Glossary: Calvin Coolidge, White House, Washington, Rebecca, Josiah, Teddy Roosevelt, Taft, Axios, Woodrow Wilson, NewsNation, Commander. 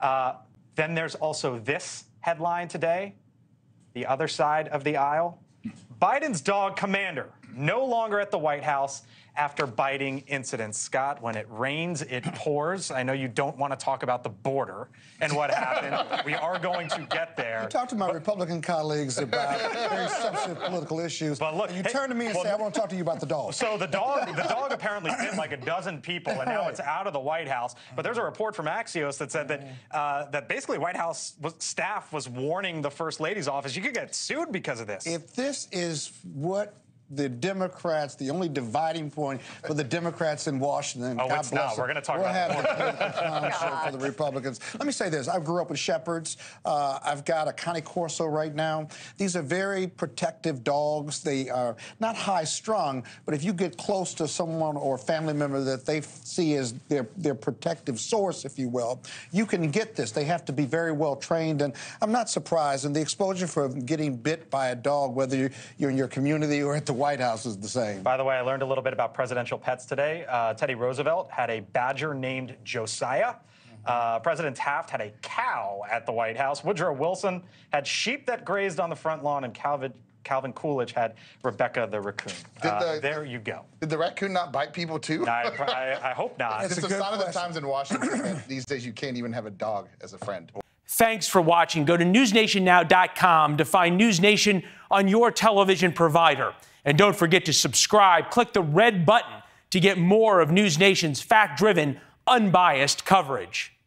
Then there's also this headline today, the other side of the aisle. Biden's dog, Commander, no longer at the White House after biting incidents. Scott, when it rains, it pours. I know you don't want to talk about the border and what happened. We are going to get there. You talk to my Republican colleagues about very substantive political issues. But look, and you turn to me and say, I want to talk to you about the dog. So the dog apparently bit like a dozen people, and now it's out of the White House. But there's a report from Axios that said that that basically White House staff was warning the First Lady's office, you could get sued because of this. If this is what the Democrats, the only dividing point for the Democrats in Washington. Oh, God it's bless not. Them. We're going to talk we'll about that. For the Republicans. Let me say this. I grew up with shepherds. I've got a Connie Corso right now. These are very protective dogs. They are not high-strung, but if you get close to someone or a family member that they see as their protective source, if you will, you can get this. They have to be very well trained, and I'm not surprised. And the exposure for getting bit by a dog, whether you're in your community or at the White House, is the same. By the way, I learned a little bit about presidential pets today. Teddy Roosevelt had a badger named Josiah. President Taft had a cow at the White House. Woodrow Wilson had sheep that grazed on the front lawn, and Calvin Coolidge had Rebecca the raccoon. There you go. Did the raccoon not bite people, too? I hope not. It's a sign of the times in Washington. These days, you can't even have a dog as a friend. Thanks for watching. Go to newsnationnow.com to find NewsNation on your television provider. And don't forget to subscribe. Click the red button to get more of NewsNation's fact-driven, unbiased coverage.